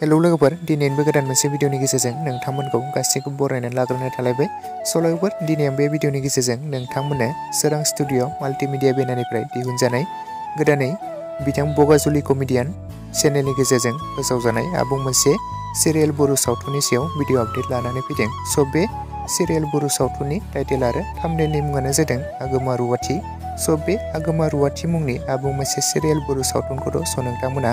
Hello लोगोफोर दिनै बे गोदान मोनसे भिडिअनि गेजेरजों नोंथांमोनखौ गासैखौ बरायनानै लाग्रोनाय थालायबाय। सल'फोर दिनै बे भिडिअनि गेजेरजों नोंथांमोननो सोरां स्टुडिअ माल्टिमिडिया बेनारनिफ्राय दिहुनजानाय गोदानै बिथां बगाजुलि कमेडियान चेनेलनि गेजेरजों फोसावजानाय आबुं मोनसे सिरियाल बर' सावथुननि सायाव भिडिअ आपडेट लानानै फैदों। स' बे सिरियाल बर' सावथुननि टाइटेल आरो थाम्बनेलनि मुङानो जादों आगोमा रुवाथि। स' बे आगोमा रुवाथि मुंनि आबुं मोनसे सिरियाल बर' सावथुनखौथ' स' नोंथांमोना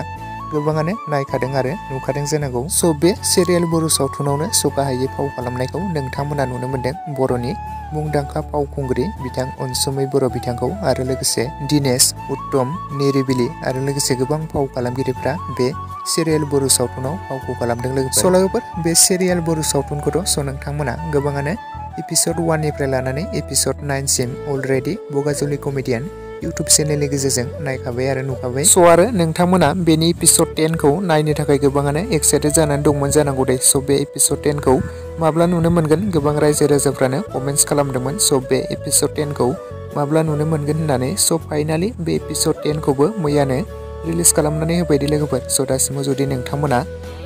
गोबाङानो नायखादों आरो नुखादों जानांगौ। स' बे सिरियाल बर' सावथुनावनो सौगाहायै फाव खालामनायखौ नोंथांमोना नुनो मोनदों बर'नि मुंदांखा फावखुंग्रि बिथां अनसुमै बर' बिथांखौ आरो लोगोसे दिनेश उत्तम नेरिबिलि आरो लोगोसे गोबां फाव खालामगिरिफ्रा बे सिरियाल बर' सावथुनाव फावखौ खालामदों। लोगोसे सल'फोर बे सिरियाल बर' सावथुनखौथ' स' नोंथांमोना गोबाङानो एपिसड 1 निफ्राय लानानै एपिसड 9 सिम अलरेडि बगाजुलि कमेडियान YouTube चेनेलनि गेजेरजों नायखाबाय आरो नुखाबाय। स' आरो नोंथांमोना बेनि एपिसड 10 खौ नायनो थाखाय गोबाङानो एक्साइटेड जानानै दंमोन जानांगौ दे। स' बे एपिसड 10 खौ माब्ला नुनो मोनगोन गोबां रायजो राजाफ्रानो कमेन्ट्स खालामदोंमोन। स' बे एपिसड 10 खौ माब्ला नुनो मोनगोन होननानै। स' फाइनालि बे एपिसड 10 खौबो मैयानो रिलिज खालामनानै होबाय दि लोगोफोर। स' दासिमाव जुदि नोंथांमोना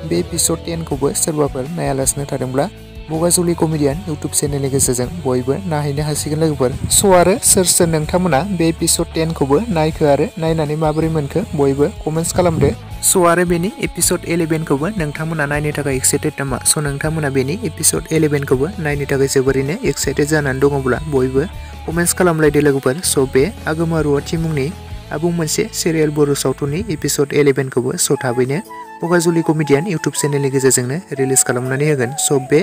बे एपिसड 10 खौबो सोरबाफोर नायालासिनो थादोंब्ला बगाजुलि कमेडियान यूट्यूब चेनेलनि गेजेरजों बयबो नायनो हासिगोन लोगोफोर। स' आरो सोर सोर नोंथांमोना बे एपिसड 10 खौबो नायखो आरो नायनानै माबोरै मोनखो बयबो कमेन्ट्स खालामदो। स' आरो बेनि एपिसड 11 खौबो नोंथांमोना नायनो थाखाय एक्साइटेड नामा? स' नोंथांमोना बेनि एपिसड 11 खौबो नायनो थाखाय जोबोरैनो एक्साइटेड जानानै दङब्ला बयबो कमेन्ट्स खालामलायदो लोगोफोर। स' बे आगोमा रुवाथि मुंनि आबुं मोनसे सिरियाल बर' सावथुननि एपिसड 11 खौबो स' थाबैनो बगाजुलि कमेडियान यूट्यूब चेनेलनि गेजेरजोंनो रिलिज खालामनानै होगोन। स' बे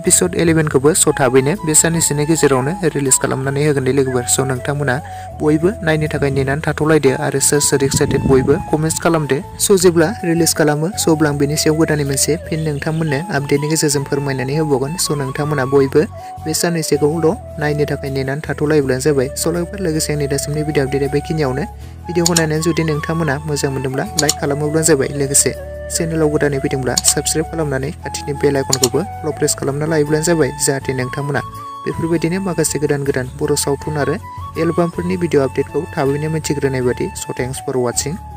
एपिसड 11 खौबो स' थाबैनो बे साननैसोनि गेजेरावनो रिलिज खालामनानै होगोन दे लोगोफोर। स' नोंथांमोना बयबो नायनो थाखाय नेनानै थाथ'लायदो आरो सोर सोर एक्साइटेड बयबो कमेन्ट्स खालामदो। स' जेब्ला रिलिज खालामो स' अब्ला आं बेनि सायाव गोदानै मोनसे फिन नोंथांमोननो आपडेटनि गेजेरजों फोरमायनानै होबावगोन। स' नोंथांमोना बयबो बे साननैसोखौल' नायनो थाखाय नेनानै थाथ'लायब्लानो जाबाय। स' लोगोफोर लोगोसे आंनि दासिमनि भिडिअ आपडेटआ बेखिनियावनो। भिडिअखौ नायनानै जुदि नोंथांमोना मोजां मोनदोंब्ला लाइक खालामोब्लानो जाबाय। लोगोसे चेनेलाव गोदानै फैदोंब्ला साबसक्राइब खालामनानै खाथिनि बेल आइकनखौबो ल' प्रेस खालामना लायोब्लानो जाबाय, जाहाथे नोंथांमोना बेफोरबायदिनो माखासे गोदान गोदान बर' सावथुन आरो एलबामफोरनि भिडिअ आपडेटखौ थाबैनो मिथिग्रोनाय बायदि। स' थेंक्स फर वाचिं।